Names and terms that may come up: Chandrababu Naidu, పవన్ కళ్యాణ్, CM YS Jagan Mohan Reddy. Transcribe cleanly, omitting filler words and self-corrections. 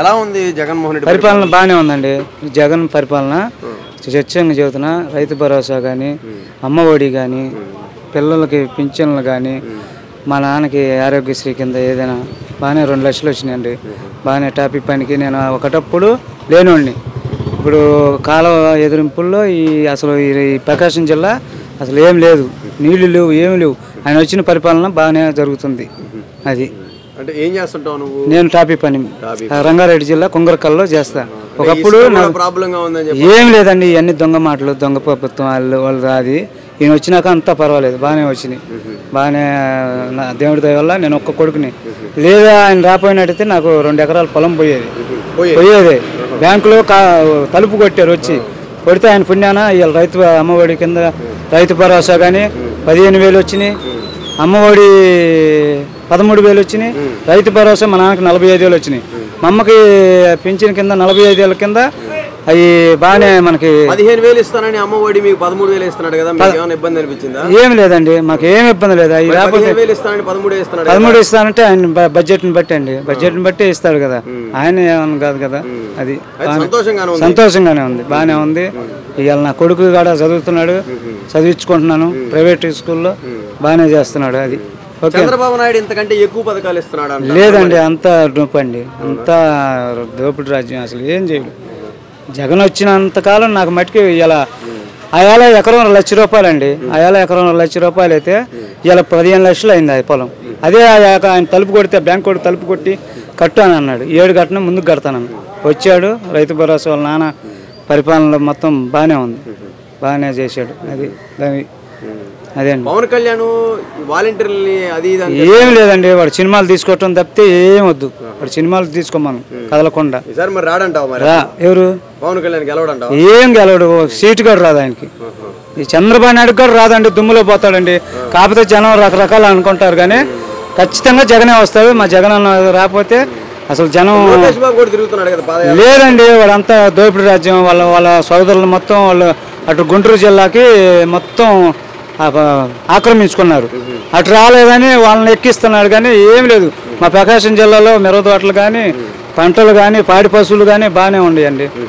ఎలా ఉంది జగన్ మోహన్ రెడ్డి పరిపాలన బానే ఉందండి। జగన్ పరిపాలన స్వచ్ఛంగా చేస్తున్నా, రైతు భరోసా గాని, అమ్మ ఒడి గాని, పిల్లలకి పింఛన్లు గాని, మా నాన్నకి ఆరోగ్యశ్రీ కింద ఏదైనా బానే 2 లక్షలు వచ్చినాయండి। బానే టాపిక్ పనికి నేను ఒకటప్పుడు లేనోడిని, ఇప్పుడు కాలువ ఎదురింపుల్లో ఈ అసలు ఈ ప్రకాశం జిల్లా అసలు ఏం లేదు, నీళ్లు లేవు, ఏమి లేవు। ఆయన వచ్చిన పరిపాలన బానే జరుగుతుంది। అది నేను టాపీ పని రంగారెడ్డి జిల్లా కుంగరకల్లో చేస్తాను। ఒకప్పుడు ఏం లేదండి, ఇవన్నీ దొంగ మాటలు, దొంగ ప్రభుత్వం వాళ్ళు అది। ఈయన వచ్చినాక అంతా పర్వాలేదు, బాగానే వచ్చినాయి, బాగానే దేవుడి దయ వల్ల। నేను ఒక్క కొడుకుని, లేదా ఆయన రాపోయినట్టయితే నాకు 2 ఎకరాల పొలం పోయేది బ్యాంకులో తలుపు కొట్టారు వచ్చి, కొడితే ఆయన పుణ్యాన వీళ్ళ రైతు అమ్మఒడి కింద రైతు భరోసా కానీ 15,000 వచ్చినాయి, అమ్మఒడి 13,000 వచ్చినాయి, రైతు భరోసా మా నాన్నకి 45,000 వచ్చినాయి, మా అమ్మకి పింఛన్ కింద 45,000 కింద అవి బాగానే మనకి 15,000 ఇస్తానని అమ్మఒడి మీకు 13,000 ఇస్తున్నాడు కదా, మీకు ఏమైనా ఇబ్బంది అనిపించిందా? ఏం లేదండి, మాకు ఏమి ఇబ్బంది లేదు। 15,000 ఇస్తానని 13,000 ఇస్తున్నాడు, 13,000 ఇస్తానంటే ఆయన బడ్జెట్ని బట్టి అండి, బడ్జెట్ని బట్టి ఇస్తాడు కదా, ఆయన ఏమన్నా కాదు కదా। అది సంతోషంగానే ఉంది, బాగానే ఉంది। ఇవాళ నా కొడుకు కూడా చదువుతున్నాడు, చదివించుకుంటున్నాను ప్రైవేట్ స్కూల్లో, బాగానే చేస్తున్నాడు। అది చంద్రబాబు నాయుడు ఇంతకంటే ఎక్కువ పథకాలు ఇస్తున్నాడు లేదండి, అంతా డోపండి, అంతా దోపిడి రాజ్యం, అసలు ఏం చేయడు। జగన్ వచ్చినంతకాలం నాకు మట్టికి ఇలా ఆయాల ఎకరం 1 లక్ష రూపాయలు అండి, ఆయాల ఎకరం 1 లక్ష రూపాయలు అయితే ఇలా 15 లక్షలు అయింది ఆ పొలం। అదే ఆయన తలుపు కొడితే బ్యాంక్ కొడు తలుపు కొట్టి కట్టాను అన్నాడు, 7 కట్టిన ముందుకు కడతానని వచ్చాడు। రైతు భరోసా వాళ్ళ నాన్న పరిపాలనలో మొత్తం బాగానే ఉంది, బాగానే చేశాడు। అది దాని అదే అండి, పవన్ కళ్యాణ్ వాలంటీర్లని అది ఏం లేదండి, వాడు సినిమాలు తీసుకోవటం తప్పితే ఏం వద్దు, వాడు సినిమాలు తీసుకోమను కదలకుండా। ఎవరు పవన్ కళ్యాణ్ గెలవడంట, ఏం గెలవడు, సీటు కూడా రాదు ఆయనకి, ఈ చంద్రబాబు నాయుడు కూడా రాదండి, దుమ్ములో పోతాడండి। కాకపోతే జనం రకరకాలు అనుకుంటారు కానీ ఖచ్చితంగా జగనే వస్తాడు, మా జగన్ రాకపోతే అసలు జనం లేదండి। వాడంతా దోపిడి రాజ్యం, వాళ్ళ వాళ్ళ సోదరులు మొత్తం వాళ్ళు అటు గుంటూరు జిల్లాకి మొత్తం ఆక్రమించుకున్నారు, అటు రాలేదని వాళ్ళని ఎక్కిస్తున్నాడు కానీ ఏం లేదు। మా ప్రకాశం జిల్లాలో మిరప తోటలు కానీ, పంటలు కానీ, పాడి పశువులు కానీ బాగానే ఉన్నాయండి।